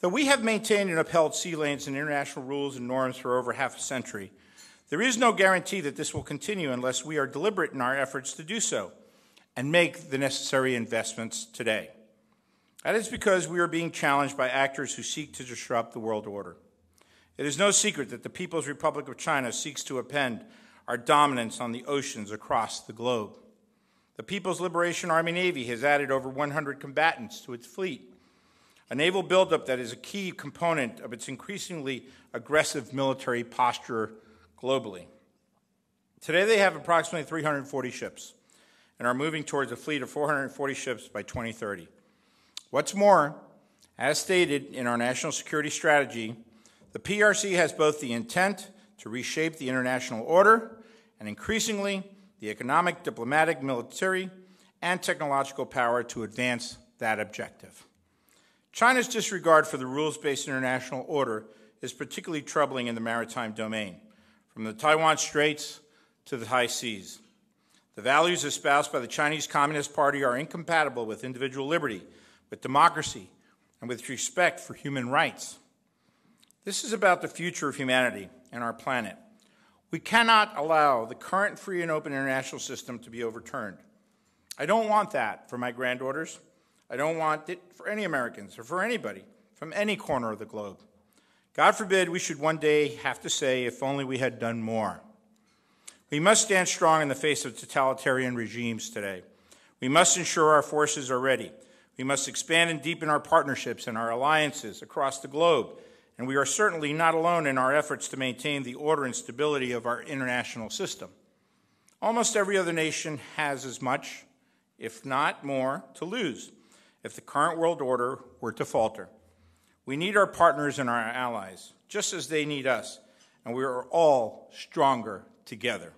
Though we have maintained and upheld sea lanes and international rules and norms for over half a century, there is no guarantee that this will continue unless we are deliberate in our efforts to do so and make the necessary investments today. That is because we are being challenged by actors who seek to disrupt the world order. It is no secret that the People's Republic of China seeks to append our dominance on the oceans across the globe. The People's Liberation Army Navy has added over 100 combatants to its fleet, a naval buildup that is a key component of its increasingly aggressive military posture globally. Today they have approximately 340 ships and are moving towards a fleet of 440 ships by 2030. What's more, as stated in our national security strategy, the PRC has both the intent to reshape the international order and increasingly the economic, diplomatic, military, and technological power to advance that objective. China's disregard for the rules-based international order is particularly troubling in the maritime domain, from the Taiwan Straits to the high seas. The values espoused by the Chinese Communist Party are incompatible with individual liberty, with democracy, and with respect for human rights. This is about the future of humanity and our planet. We cannot allow the current free and open international system to be overturned. I don't want that for my granddaughters. I don't want it for any Americans or for anybody from any corner of the globe. God forbid we should one day have to say, if only we had done more. We must stand strong in the face of totalitarian regimes today. We must ensure our forces are ready. We must expand and deepen our partnerships and our alliances across the globe, and we are certainly not alone in our efforts to maintain the order and stability of our international system. Almost every other nation has as much, if not more, to lose if the current world order were to falter. We need our partners and our allies, just as they need us, and we are all stronger together.